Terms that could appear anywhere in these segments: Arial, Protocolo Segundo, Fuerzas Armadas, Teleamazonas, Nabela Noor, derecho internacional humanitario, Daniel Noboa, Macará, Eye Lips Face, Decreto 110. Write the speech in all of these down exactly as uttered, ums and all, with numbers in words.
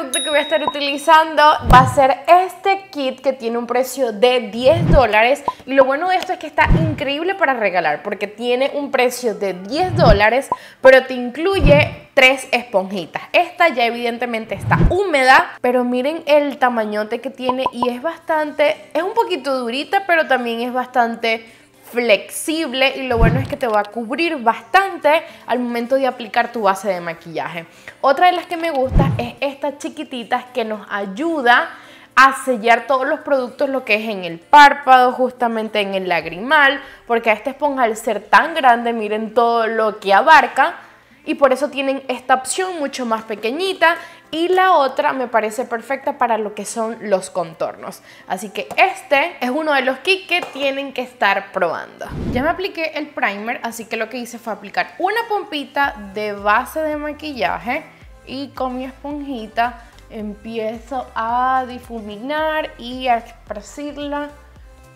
producto que voy a estar utilizando va a ser este kit que tiene un precio de diez dólares. Y lo bueno de esto es que está increíble para regalar porque tiene un precio de diez dólares, pero te incluye tres esponjitas. Esta ya evidentemente está húmeda, pero miren el tamañote que tiene y es bastante, es un poquito durita, pero también es bastante flexible y lo bueno es que te va a cubrir bastante al momento de aplicar tu base de maquillaje. Otra de las que me gusta es estas chiquititas que nos ayuda a sellar todos los productos, lo que es en el párpado, justamente en el lagrimal, porque a esta esponja al ser tan grande, miren todo lo que abarca y por eso tienen esta opción mucho más pequeñita. Y la otra me parece perfecta para lo que son los contornos. Así que este es uno de los kits que tienen que estar probando. Ya me apliqué el primer, así que lo que hice fue aplicar una pompita de base de maquillaje. Y con mi esponjita empiezo a difuminar y a esparcirla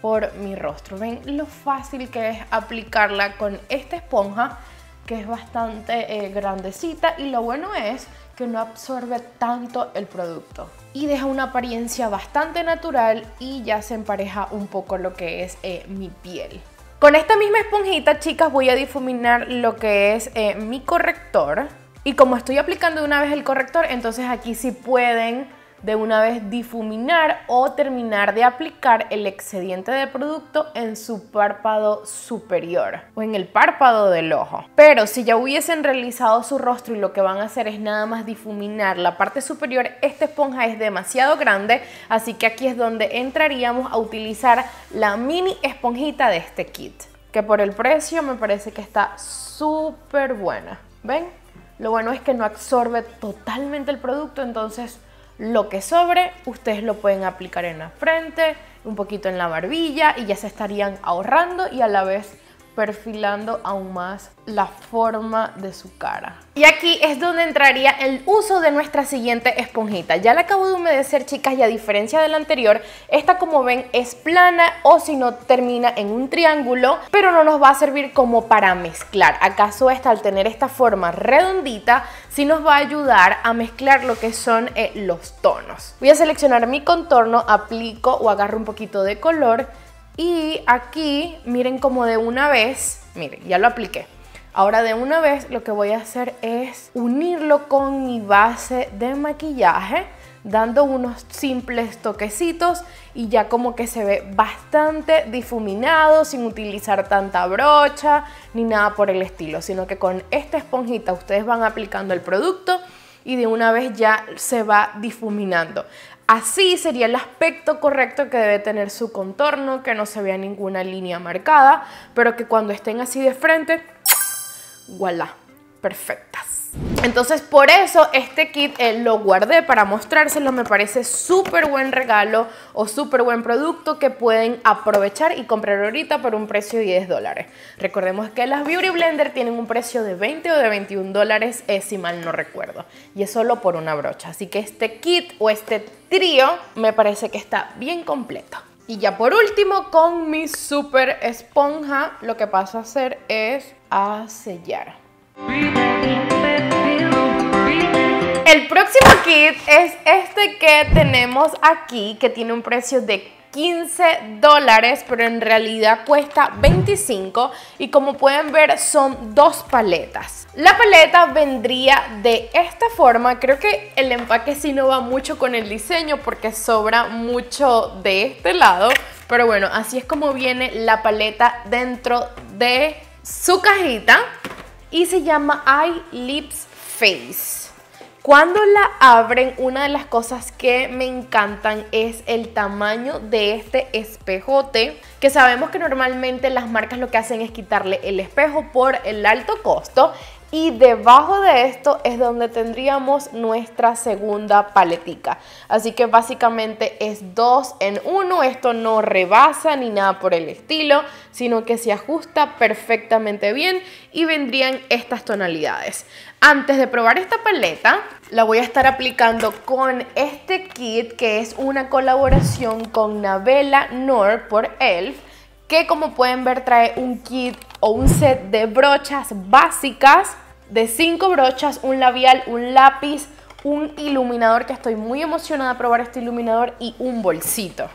por mi rostro. Ven lo fácil que es aplicarla con esta esponja, que es bastante eh, grandecita, y lo bueno es que no absorbe tanto el producto y deja una apariencia bastante natural y ya se empareja un poco lo que es eh, mi piel. Con esta misma esponjita, chicas, voy a difuminar lo que es eh, mi corrector, y como estoy aplicando de una vez el corrector, entonces aquí sí pueden de una vez difuminar o terminar de aplicar el excedente de producto en su párpado superior o en el párpado del ojo. Pero si ya hubiesen realizado su rostro y lo que van a hacer es nada más difuminar la parte superior, esta esponja es demasiado grande, así que aquí es donde entraríamos a utilizar la mini esponjita de este kit, que por el precio me parece que está súper buena. ¿Ven? Lo bueno es que no absorbe totalmente el producto, entonces lo que sobre, ustedes lo pueden aplicar en la frente, un poquito en la barbilla y ya se estarían ahorrando y a la vez perfilando aún más la forma de su cara. Y aquí es donde entraría el uso de nuestra siguiente esponjita. Ya la acabo de humedecer, chicas, y a diferencia de la anterior, esta, como ven, es plana o si no termina en un triángulo, pero no nos va a servir como para mezclar. Acaso esta, al tener esta forma redondita, sí nos va a ayudar a mezclar lo que son eh, los tonos. Voy a seleccionar mi contorno, aplico o agarro un poquito de color. Y aquí, miren como de una vez, miren, ya lo apliqué. Ahora de una vez lo que voy a hacer es unirlo con mi base de maquillaje, dando unos simples toquecitos y ya como que se ve bastante difuminado sin utilizar tanta brocha ni nada por el estilo, sino que con esta esponjita ustedes van aplicando el producto y de una vez ya se va difuminando. Así sería el aspecto correcto que debe tener su contorno, que no se vea ninguna línea marcada, pero que cuando estén así de frente, voilà, perfectas. Entonces por eso este kit eh, lo guardé para mostrárselo. Me parece súper buen regalo o súper buen producto que pueden aprovechar y comprar ahorita por un precio de diez dólares. Recordemos que las Beauty Blender tienen un precio de veinte o de veintiún dólares, eh, si mal no recuerdo, y es solo por una brocha. Así que este kit o este trío me parece que está bien completo. Y ya por último, con mi super esponja, lo que paso a hacer es a sellar. El próximo kit es este que tenemos aquí, que tiene un precio de quince dólares, pero en realidad cuesta veinticinco, y como pueden ver son dos paletas. La paleta vendría de esta forma. Creo que el empaque sí no va mucho con el diseño porque sobra mucho de este lado, pero bueno, así es como viene la paleta dentro de su cajita y se llama Eye Lips Face. Cuando la abren, una de las cosas que me encantan es el tamaño de este espejote, que sabemos que normalmente las marcas lo que hacen es quitarle el espejo por el alto costo, y debajo de esto es donde tendríamos nuestra segunda paletica. Así que básicamente es dos en uno. Esto no rebasa ni nada por el estilo, sino que se ajusta perfectamente bien y vendrían estas tonalidades. Antes de probar esta paleta, la voy a estar aplicando con este kit, que es una colaboración con Nabela Noor por Elf, que como pueden ver trae un kit o un set de brochas básicas, de cinco brochas, un labial, un lápiz, un iluminador, que estoy muy emocionada de probar este iluminador, y un bolsito.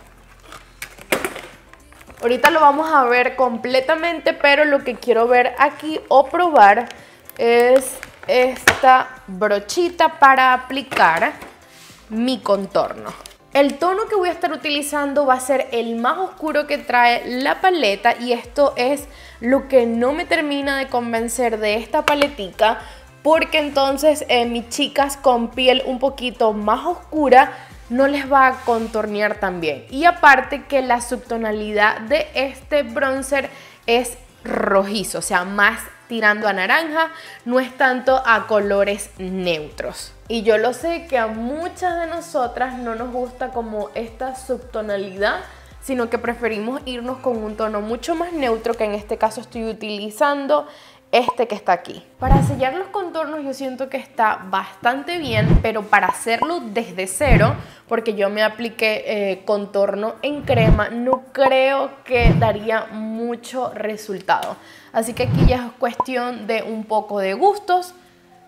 Ahorita lo vamos a ver completamente, pero lo que quiero ver aquí o probar es esta brochita para aplicar mi contorno. El tono que voy a estar utilizando va a ser el más oscuro que trae la paleta, y esto es lo que no me termina de convencer de esta paletica, porque entonces eh, mis chicas con piel un poquito más oscura no les va a contornear tan bien. Y aparte que la subtonalidad de este bronzer es rojizo, o sea, más tirando a naranja, no es tanto a colores neutros. Y yo lo sé que a muchas de nosotras no nos gusta como esta subtonalidad, sino que preferimos irnos con un tono mucho más neutro, que en este caso estoy utilizando este que está aquí. Para sellar los contornos yo siento que está bastante bien, pero para hacerlo desde cero, porque yo me apliqué eh, contorno en crema, no creo que daría mucho resultado. Así que aquí ya es cuestión de un poco de gustos.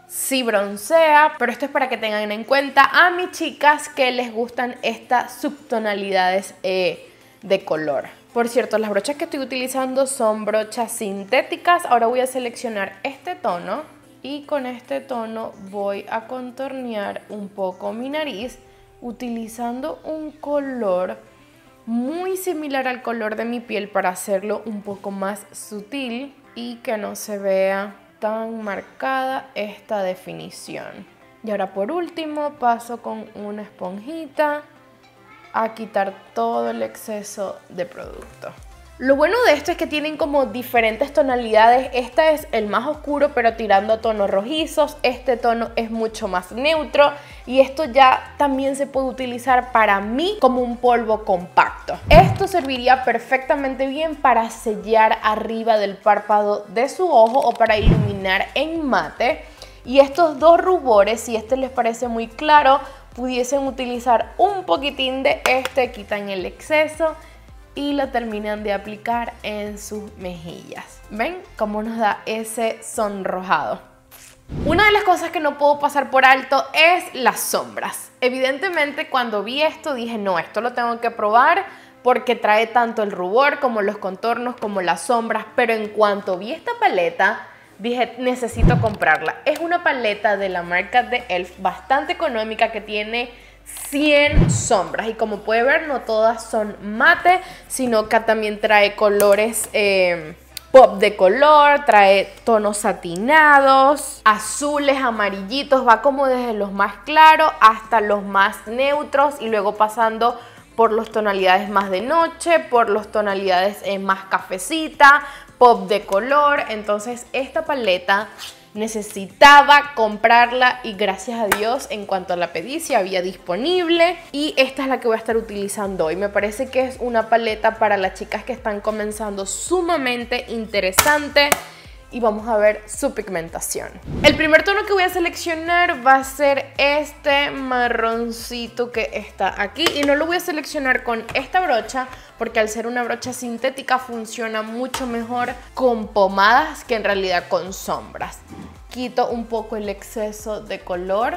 Sí broncea, pero esto es para que tengan en cuenta a mis chicas que les gustan estas subtonalidades eh, de color. Por cierto, las brochas que estoy utilizando son brochas sintéticas. Ahora voy a seleccionar este tono y con este tono voy a contornear un poco mi nariz utilizando un color muy similar al color de mi piel para hacerlo un poco más sutil y que no se vea tan marcada esta definición. Y ahora por último paso con una esponjita a quitar todo el exceso de producto. Lo bueno de esto es que tienen como diferentes tonalidades. Esta es el más oscuro pero tirando a tonos rojizos. Este tono es mucho más neutro y esto ya también se puede utilizar para mí como un polvo compacto. Esto serviría perfectamente bien para sellar arriba del párpado de su ojo o para iluminar en mate. Y estos dos rubores, si este les parece muy claro, pudiesen utilizar un poquitín de este, quitan el exceso y lo terminan de aplicar en sus mejillas. ¿Ven cómo nos da ese sonrojado? Una de las cosas que no puedo pasar por alto es las sombras. Evidentemente cuando vi esto dije no, esto lo tengo que probar porque trae tanto el rubor como los contornos como las sombras, pero en cuanto vi esta paleta dije, necesito comprarla. Es una paleta de la marca de Elf, bastante económica, que tiene cien sombras. Y como puede ver, no todas son mate, sino que también trae colores eh, pop de color, trae tonos satinados, azules, amarillitos. Va como desde los más claros hasta los más neutros y luego pasando por las tonalidades más de noche, por las tonalidades eh, más cafecita, pop de color. Entonces esta paleta necesitaba comprarla y gracias a Dios en cuanto a la pedí se había disponible y esta es la que voy a estar utilizando hoy. Me parece que es una paleta para las chicas que están comenzando sumamente interesante y vamos a ver su pigmentación. El primer tono que voy a seleccionar va a ser este marroncito que está aquí y no lo voy a seleccionar con esta brocha porque al ser una brocha sintética funciona mucho mejor con pomadas que en realidad con sombras. Quito un poco el exceso de color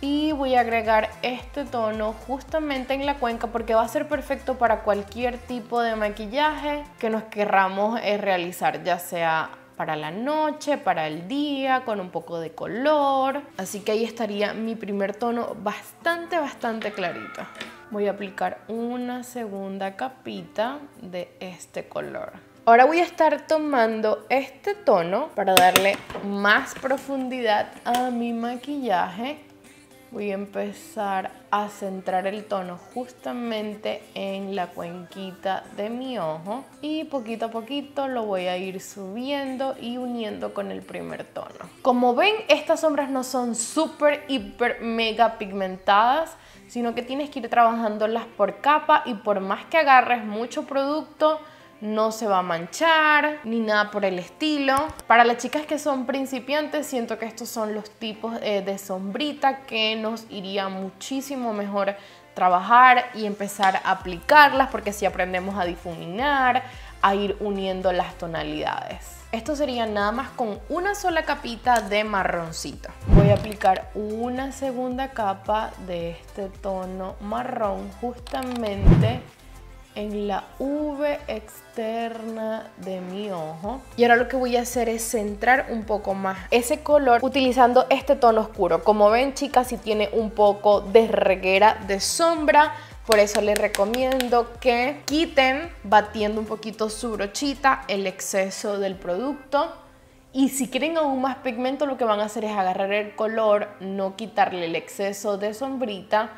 y voy a agregar este tono justamente en la cuenca porque va a ser perfecto para cualquier tipo de maquillaje que nos querramos realizar, ya sea para la noche, para el día, con un poco de color. Así que ahí estaría mi primer tono bastante, bastante clarito. Voy a aplicar una segunda capita de este color. Ahora voy a estar tomando este tono para darle más profundidad a mi maquillaje. Voy a empezar a centrar el tono justamente en la cuenquita de mi ojo y poquito a poquito lo voy a ir subiendo y uniendo con el primer tono. Como ven, estas sombras no son súper, hiper, mega pigmentadas, sino que tienes que ir trabajándolas por capa y por más que agarres mucho producto, no se va a manchar ni nada por el estilo. Para las chicas que son principiantes siento que estos son los tipos de sombrita que nos iría muchísimo mejor trabajar y empezar a aplicarlas porque si aprendemos a difuminar, a ir uniendo las tonalidades. Esto sería nada más con una sola capita de marroncito. Voy a aplicar una segunda capa de este tono marrón justamente en la V externa de mi ojo. Y ahora lo que voy a hacer es centrar un poco más ese color utilizando este tono oscuro. Como ven, chicas, sí tiene un poco de reguera de sombra. Por eso les recomiendo que quiten batiendo un poquito su brochita el exceso del producto. Y si quieren aún más pigmento, lo que van a hacer es agarrar el color, no quitarle el exceso de sombrita,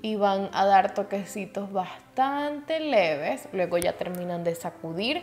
y van a dar toquecitos bastante leves. Luego ya terminan de sacudir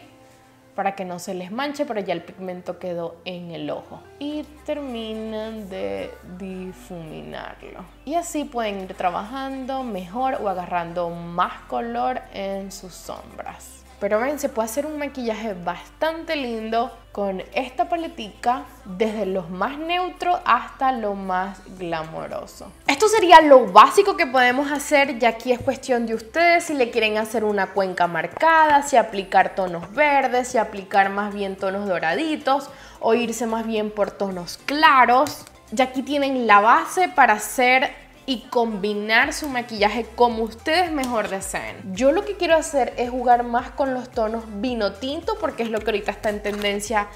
para que no se les manche, pero ya el pigmento quedó en el ojo. Y terminan de difuminarlo. Y así pueden ir trabajando mejor o agarrando más color en sus sombras. Pero ven, se puede hacer un maquillaje bastante lindo con esta paletica, desde lo más neutro hasta lo más glamoroso. Esto sería lo básico que podemos hacer, ya aquí es cuestión de ustedes si le quieren hacer una cuenca marcada, si aplicar tonos verdes, si aplicar más bien tonos doraditos o irse más bien por tonos claros. Ya aquí tienen la base para hacer y combinar su maquillaje como ustedes mejor deseen. Yo lo que quiero hacer es jugar más con los tonos vino tinto, porque es lo que ahorita está en tendencia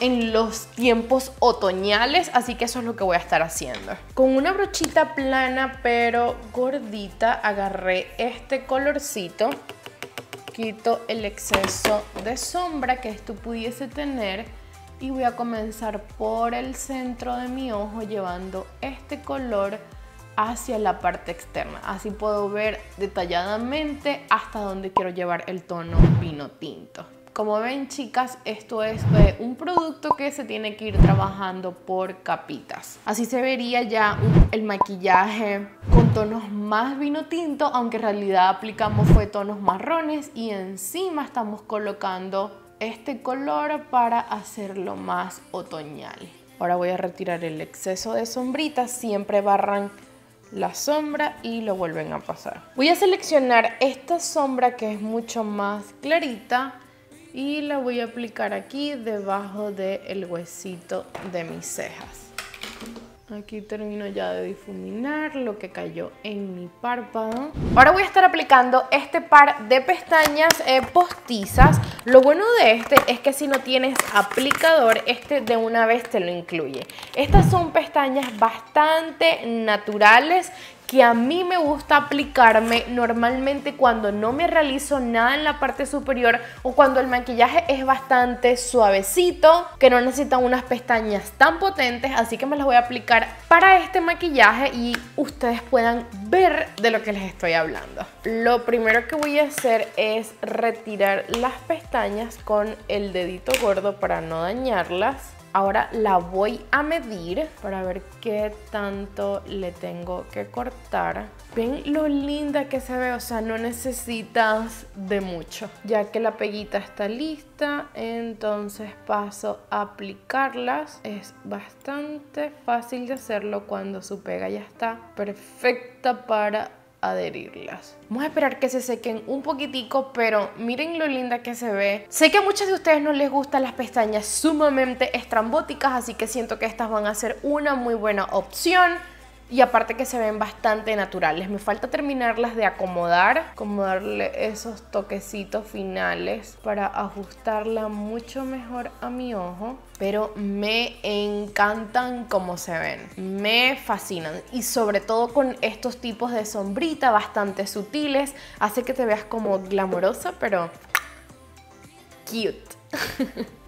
en los tiempos otoñales, así que eso es lo que voy a estar haciendo. Con una brochita plana pero gordita agarré este colorcito, quito el exceso de sombra que esto pudiese tener y voy a comenzar por el centro de mi ojo llevando este color hacia la parte externa. Así puedo ver detalladamente hasta dónde quiero llevar el tono vino tinto. Como ven, chicas, esto es un producto que se tiene que ir trabajando por capitas. Así se vería ya el maquillaje con tonos más vino tinto, aunque en realidad aplicamos fue tonos marrones y encima estamos colocando este color para hacerlo más otoñal. Ahora voy a retirar el exceso de sombrita, siempre barran la sombra y lo vuelven a pasar. Voy a seleccionar esta sombra que es mucho más clarita y la voy a aplicar aquí debajo del huesito de mis cejas. Aquí termino ya de difuminar lo que cayó en mi párpado. Ahora voy a estar aplicando este par de pestañas eh, postizas. Lo bueno de este es que si no tienes aplicador, este de una vez te lo incluye. Estas son pestañas bastante naturales que a mí me gusta aplicarme normalmente cuando no me realizo nada en la parte superior o cuando el maquillaje es bastante suavecito, que no necesitan unas pestañas tan potentes, así que me las voy a aplicar para este maquillaje y ustedes puedan ver de lo que les estoy hablando. Lo primero que voy a hacer es retirar las pestañas con el dedito gordo para no dañarlas. Ahora la voy a medir para ver qué tanto le tengo que cortar. Ven lo linda que se ve, o sea, no necesitas de mucho. Ya que la peguita está lista, entonces paso a aplicarlas. Es bastante fácil de hacerlo cuando su pega ya está perfecta para adherirlas. Vamos a esperar que se sequen un poquitico, pero miren lo linda que se ve. Sé que a muchas de ustedes no les gustan las pestañas sumamente estrambóticas, así que siento que estas van a ser una muy buena opción. Y aparte que se ven bastante naturales. Me falta terminarlas de acomodar, acomodarle esos toquecitos finales para ajustarla mucho mejor a mi ojo. Pero me encantan como se ven, me fascinan. Y sobre todo con estos tipos de sombrita bastante sutiles, hace que te veas como glamorosa, pero cute.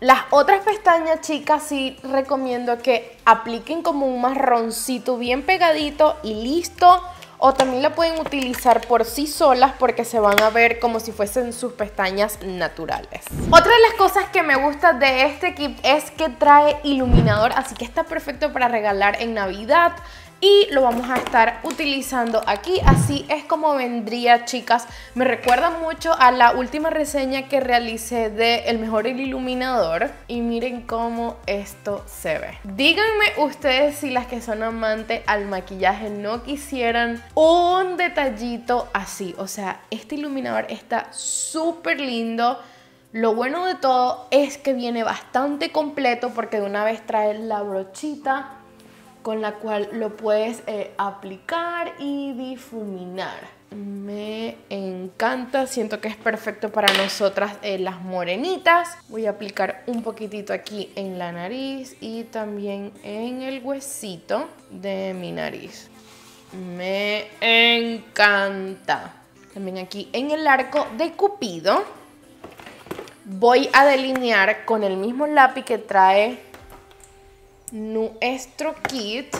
Las otras pestañas, chicas, sí recomiendo que apliquen como un marroncito bien pegadito y listo. O también la pueden utilizar por sí solas porque se van a ver como si fuesen sus pestañas naturales. Otra de las cosas que me gusta de este kit es que trae iluminador, así que está perfecto para regalar en Navidad. Y lo vamos a estar utilizando aquí, así es como vendría, chicas. Me recuerda mucho a la última reseña que realicé de El Mejor Iluminador. Y miren cómo esto se ve. Díganme ustedes si las que son amantes al maquillaje no quisieran un detallito así. O sea, este iluminador está súper lindo. Lo bueno de todo es que viene bastante completo porque de una vez trae la brochita con la cual lo puedes eh, aplicar y difuminar. Me encanta, siento que es perfecto para nosotras eh, las morenitas. Voy a aplicar un poquitito aquí en la nariz y también en el huesito de mi nariz. Me encanta. También aquí en el arco de Cupido voy a delinear con el mismo lápiz que trae nuestro kit.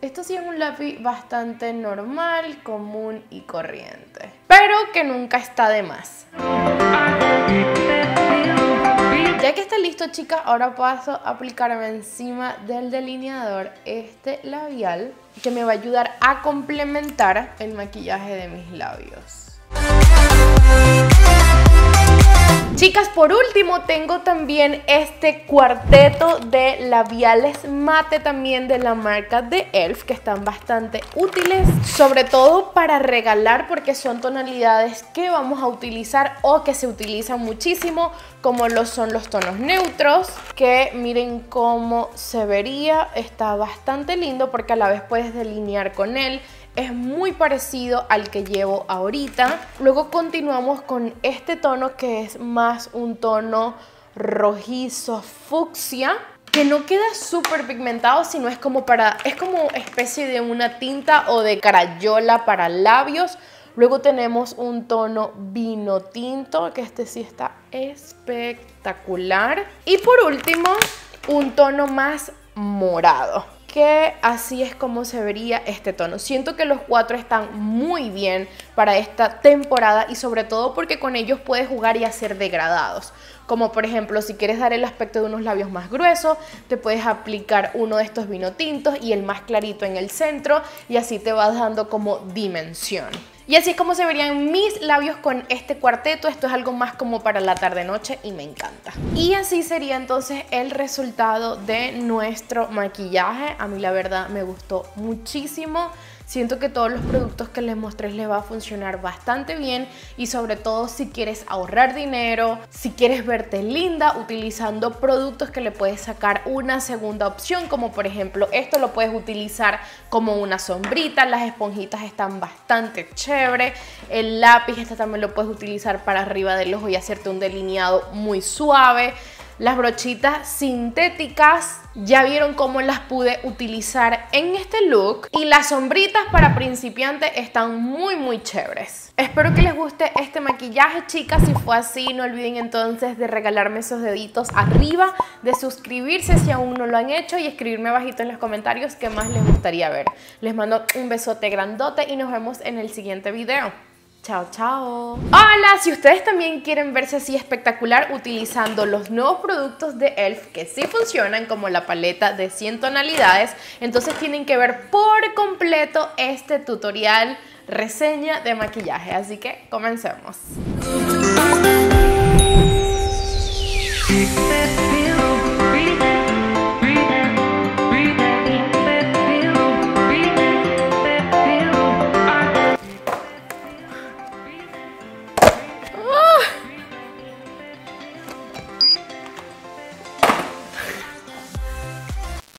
Esto sí es un lápiz bastante normal, común y corriente, pero que nunca está de más. Ya que está listo, chicas, ahora paso a aplicarme encima del delineador este labial que me va a ayudar a complementar el maquillaje de mis labios. Chicas, por último tengo también este cuarteto de labiales mate también de la marca de E L F que están bastante útiles, sobre todo para regalar porque son tonalidades que vamos a utilizar o que se utilizan muchísimo, como lo son los tonos neutros, que miren cómo se vería, está bastante lindo porque a la vez puedes delinear con él. Es muy parecido al que llevo ahorita. Luego continuamos con este tono que es más un tono rojizo fucsia, que no queda súper pigmentado, sino es como para, es como especie de una tinta o de crayola para labios. Luego tenemos un tono vino tinto, que este sí está espectacular. Y por último, un tono más morado, que así es como se vería este tono. Siento que los cuatro están muy bien para esta temporada y sobre todo porque con ellos puedes jugar y hacer degradados. Como por ejemplo, si quieres dar el aspecto de unos labios más gruesos, te puedes aplicar uno de estos vino tintos y el más clarito en el centro, y así te vas dando como dimensión. Y así es como se verían mis labios con este cuarteto. Esto es algo más como para la tarde-noche y me encanta. Y así sería entonces el resultado de nuestro maquillaje. A mí la verdad me gustó muchísimo. Siento que todos los productos que les mostré les va a funcionar bastante bien. Y sobre todo si quieres ahorrar dinero, si quieres verte linda utilizando productos que le puedes sacar una segunda opción, como por ejemplo esto lo puedes utilizar como una sombrita. Las esponjitas están bastante chévere. El lápiz este también lo puedes utilizar para arriba del ojo y hacerte un delineado muy suave. Las brochitas sintéticas, ya vieron cómo las pude utilizar en este look. Y las sombritas para principiantes están muy muy chéveres. Espero que les guste este maquillaje, chicas. Si fue así, no olviden entonces de regalarme esos deditos arriba, de suscribirse si aún no lo han hecho y escribirme abajito en los comentarios qué más les gustaría ver. Les mando un besote grandote y nos vemos en el siguiente video. Chao, chao. Hola, si ustedes también quieren verse así espectacular utilizando los nuevos productos de E L F que sí funcionan, como la paleta de cien tonalidades, entonces tienen que ver por completo este tutorial reseña de maquillaje. Así que comencemos.